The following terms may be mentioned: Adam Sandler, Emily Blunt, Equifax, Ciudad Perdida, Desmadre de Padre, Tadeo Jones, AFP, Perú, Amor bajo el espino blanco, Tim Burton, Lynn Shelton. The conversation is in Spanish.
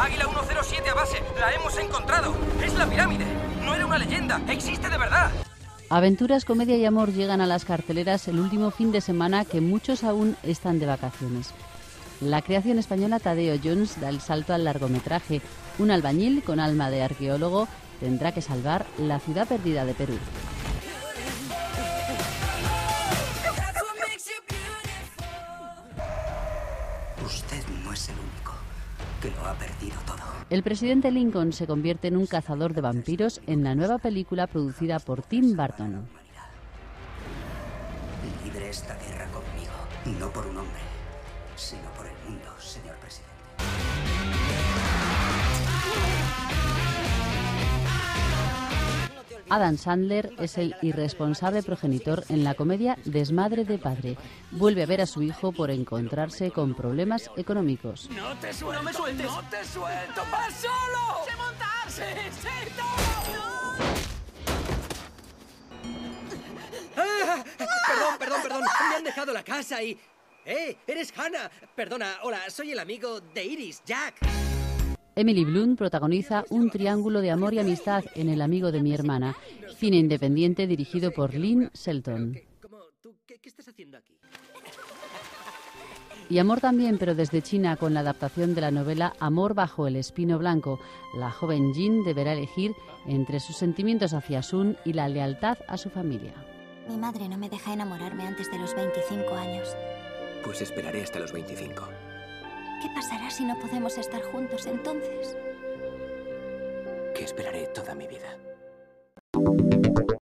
Águila 107 a base. La hemos encontrado. Es la pirámide. No era una leyenda. Existe de verdad. Aventuras, comedia y amor llegan a las carteleras el último fin de semana que muchos aún están de vacaciones. La creación española Tadeo Jones da el salto al largometraje. Un albañil con alma de arqueólogo tendrá que salvar la ciudad perdida de Perú. Usted no es el único que lo ha perdido todo. El presidente Lincoln se convierte en un cazador de vampiros en la nueva película producida por Tim Burton. Libre esta guerra conmigo, y no por un hombre, sino por el mundo, señor presidente. Adam Sandler es el irresponsable progenitor en la comedia Desmadre de Padre. Vuelve a ver a su hijo por encontrarse con problemas económicos. ¡No te suelto! ¡No me sueltes! ¡No te suelto! ¡Vas solo! ¡Sé montarse! ¡Sé todo! ¡Ah! Perdón. Me han dejado la casa y... ¡Eres Hannah! Perdona, hola, soy el amigo de Iris, Jack. Emily Blunt protagoniza un triángulo de amor y amistad en El amigo de mi hermana, cine independiente dirigido por Lynn Shelton. ¿Qué estás haciendo aquí? Y amor también, pero desde China, con la adaptación de la novela Amor bajo el espino blanco. La joven Jin deberá elegir entre sus sentimientos hacia Sun y la lealtad a su familia. Mi madre no me deja enamorarme antes de los 25 años. Pues esperaré hasta los 25. ¿Qué pasará si no podemos estar juntos entonces? Que esperaré toda mi vida.